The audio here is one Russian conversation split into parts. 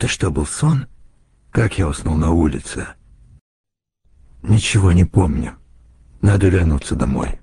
Это что, был сон? Как я уснул на улице? Ничего не помню. Надо вернуться домой.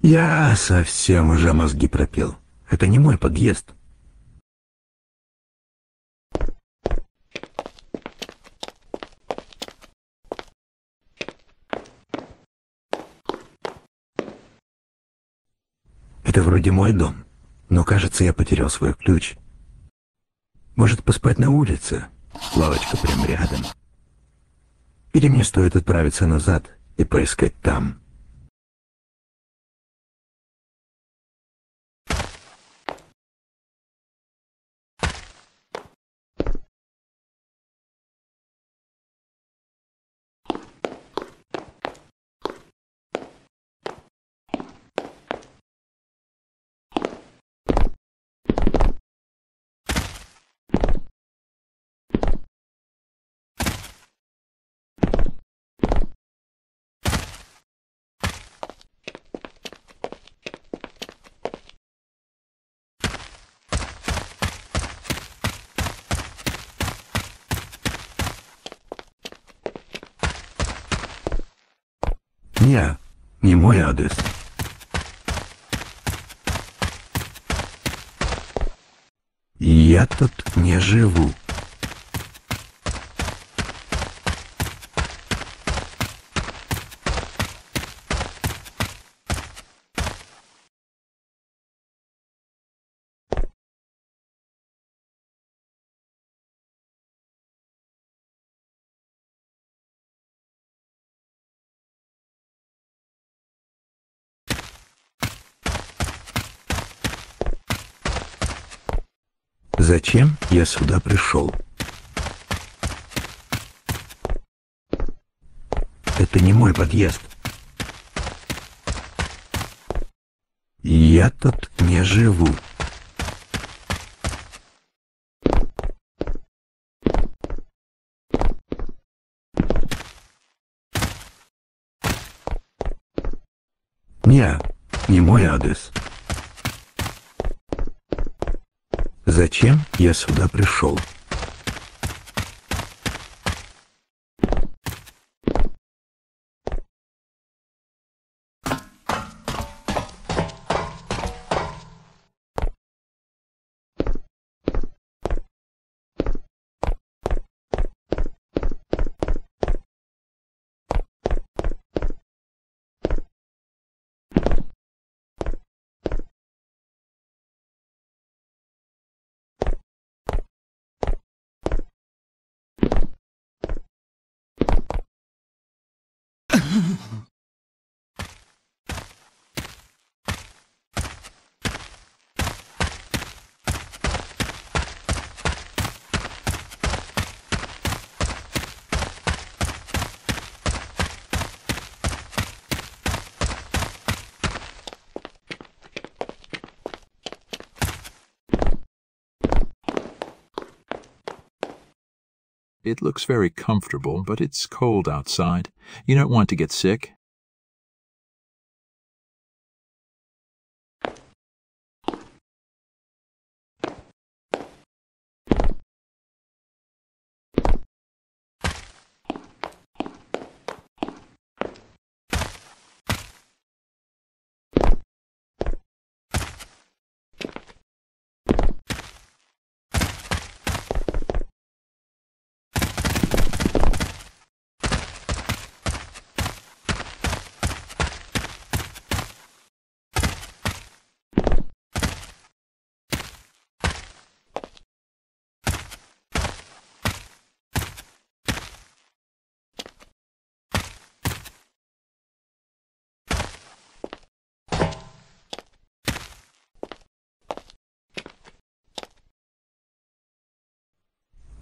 Я совсем уже мозги пропил. Это не мой подъезд. Это вроде мой дом, но кажется, я потерял свой ключ. Может, поспать на улице? Лавочка прям рядом. Или мне стоит отправиться назад и поискать там? Не мой адрес. Я тут не живу. Зачем я сюда пришел? Это не мой подъезд. Я тут не живу. Не мой адрес. Зачем я сюда пришел? It looks very comfortable, but it's cold outside. You don't want to get sick.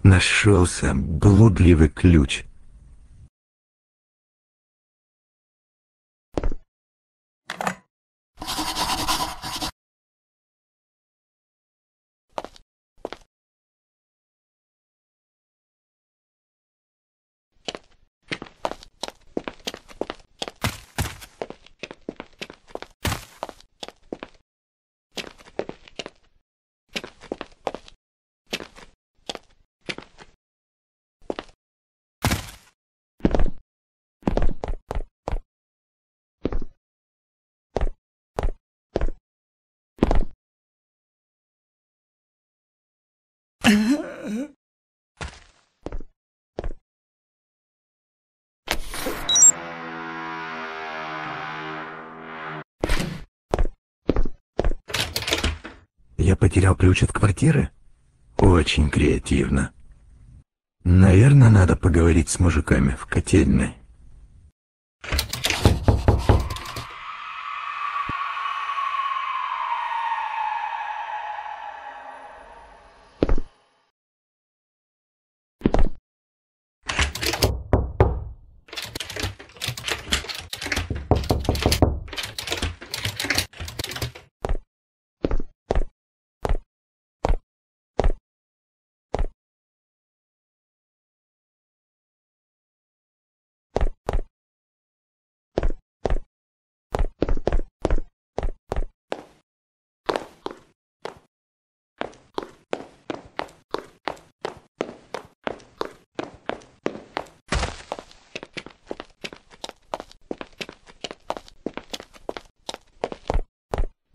Нашелся блудливый ключ. Я потерял ключ от квартиры? Очень креативно. Наверное, надо поговорить с мужиками в котельной.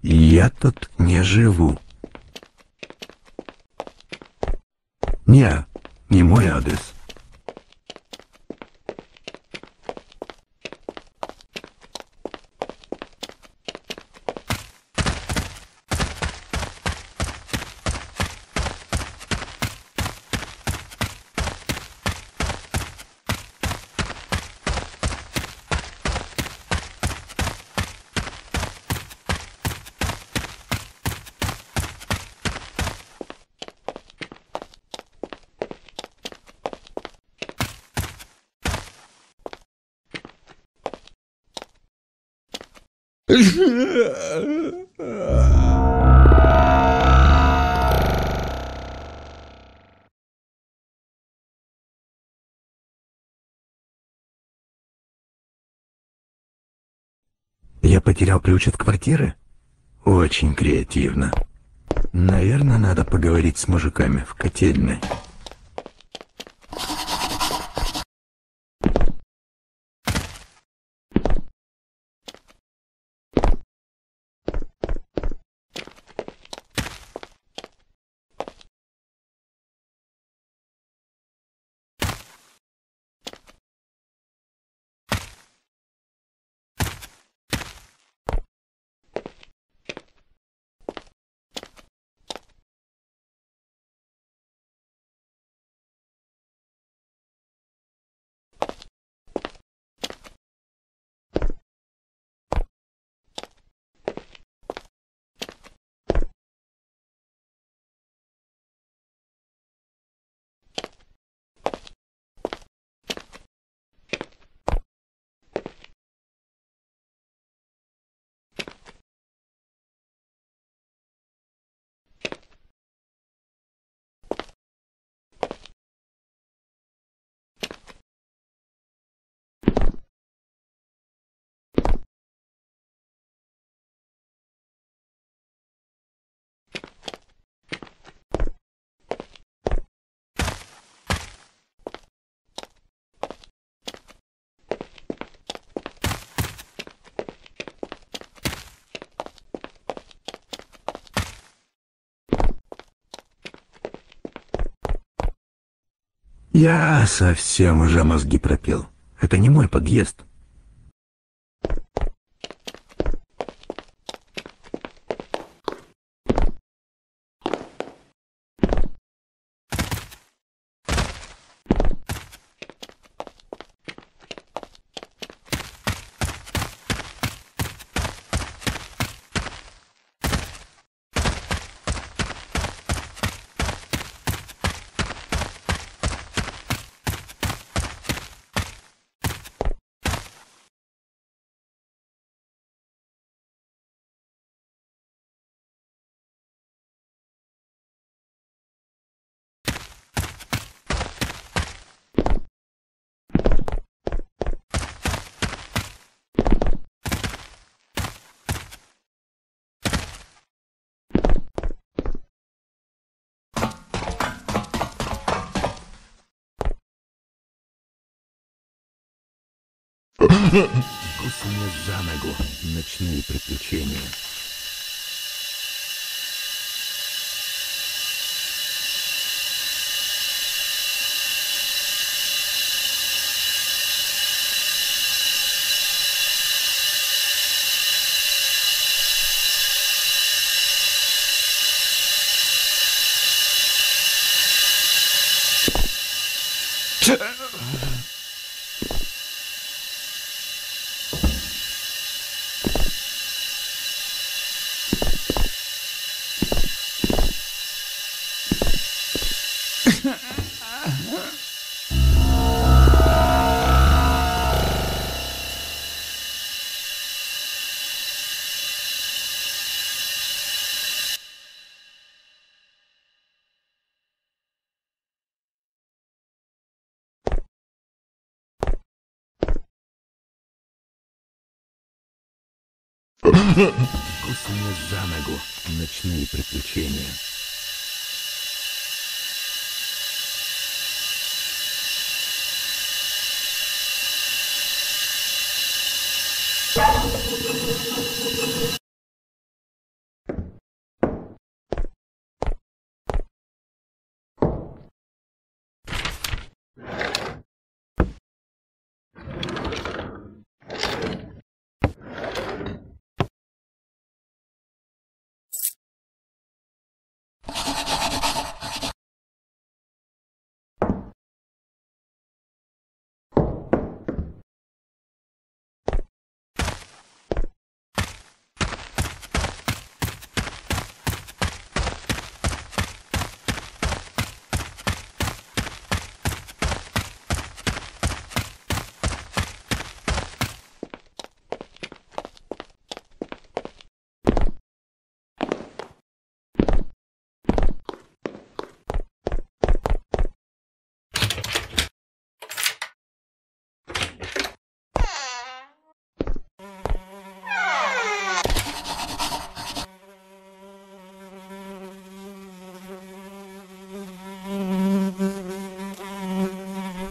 Я тут не живу. Не мой адрес. Я потерял ключ от квартиры? Очень креативно. Наверное, надо поговорить с мужиками в котельной. Я совсем уже мозги пропил. Это не мой подъезд. Кусни за ногу. Ночные приключения. Кусни за ногу. Ночные приключения.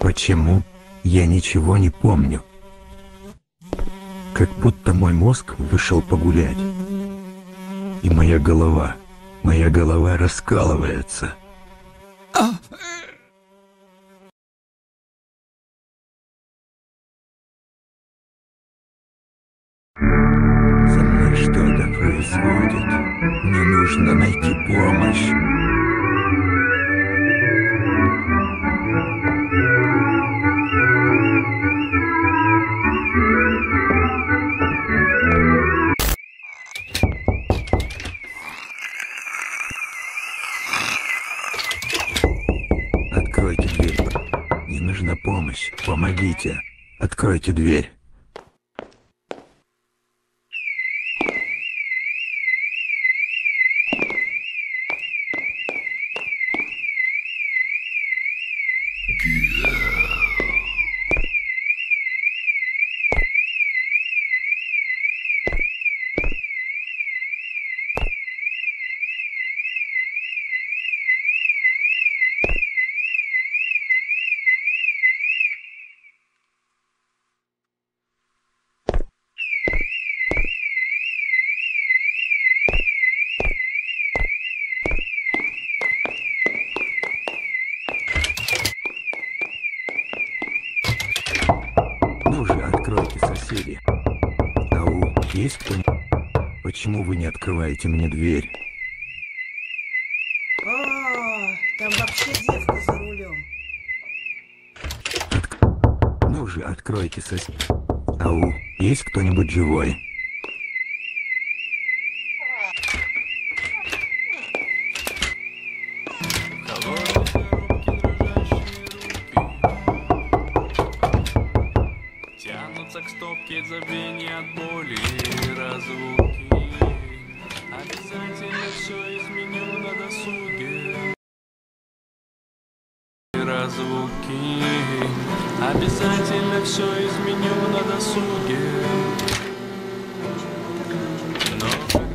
Почему я ничего не помню? Как будто мой мозг вышел погулять. И моя голова раскалывается. Со мной что-то происходит. Мне нужно найти помощь. Помогите, откройте дверь. Почему вы не открываете мне дверь? А-а-а, там вообще девка за рулем. Ну же, откройте сосед. Ау, есть кто-нибудь живой? Тянутся к стопке забвения от боли и разлуки. Обязательно все изменю на досуге. Разлуки. Обязательно все изменю на досуге. Но...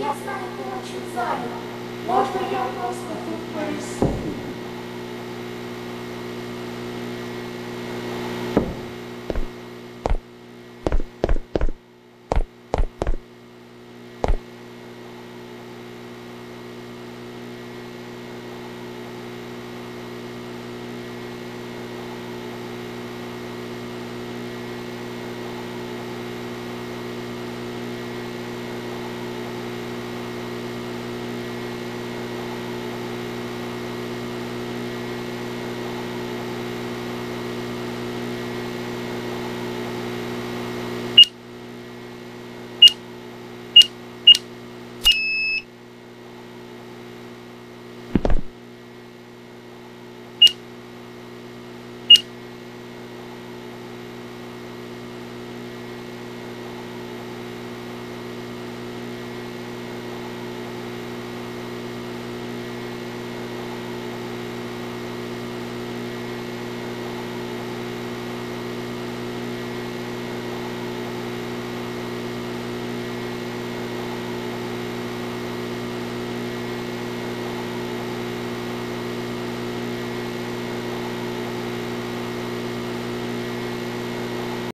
Я знаю, ты очень занят. Можно я просто тут повисну?